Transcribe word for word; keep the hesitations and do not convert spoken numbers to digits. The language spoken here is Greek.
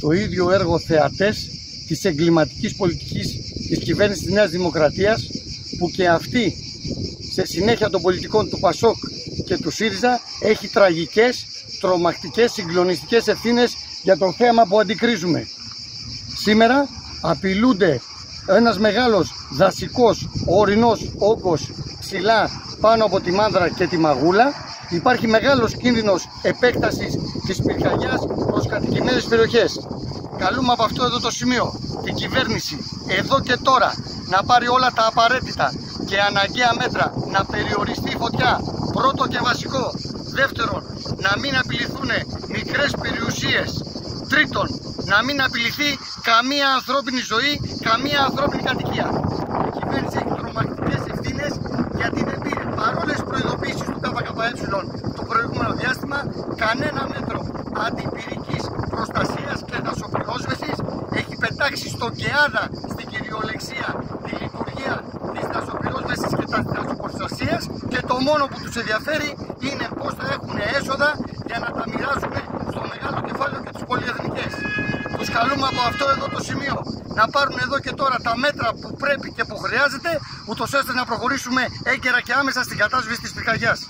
το ίδιο έργο θεατές της εγκληματικής πολιτικής της κυβέρνησης της Νέας Δημοκρατίας, που και αυτή σε συνέχεια των πολιτικών του Πασόκ και του ΣΥΡΙΖΑ έχει τραγικές, τρομακτικές, συγκλονιστικές ευθύνες για το θέμα που αντικρίζουμε. Σήμερα απειλούνται ένας μεγάλος δασικός ορεινός όγκος ψηλά πάνω από τη Μάνδρα και τη Μαγούλα. Υπάρχει μεγάλος κίνδυνος επέκτασης της πυρκαγιάς προς κατοικημένες περιοχές. Καλούμε από αυτό εδώ το σημείο την κυβέρνηση εδώ και τώρα να πάρει όλα τα απαραίτητα και αναγκαία μέτρα, να περιοριστεί η φωτιά, πρώτο και βασικό. Δεύτερον, να μην απειληθούν μικρές περιουσίες. Τρίτον, να μην απειληθεί καμία ανθρώπινη ζωή, καμία ανθρώπινη κατοικία. Η κυβέρνηση έχει τρομακτικές ευθύνες, γιατί δεν πήρε, παρόλες προειδοποίησεις του ΚΚΕ το προηγούμενο διάστημα, κανένα μέτρο αντιπυρικής προστασίας και δασοπυρόσβεσης. Έχει πετάξει στον ΚΕΑΔΑ, στην κυριολεξία, τη λειτουργία της δασοπυρόσβεσης και της δασοπροστασίας, και το μόνο που τους ενδιαφέρει είναι πώς θα έχουν έσοδα για να τα μοιράζουν στο μεγάλο κεφάλαιο και τις πολυεθνικές. Τους καλούμε από αυτό εδώ το σημείο να πάρουν εδώ και τώρα τα μέτρα που πρέπει και που χρειάζεται, ούτως ώστε να προχωρήσουμε έγκαιρα και άμεσα στην κατάσβεση της πυρκαγιάς.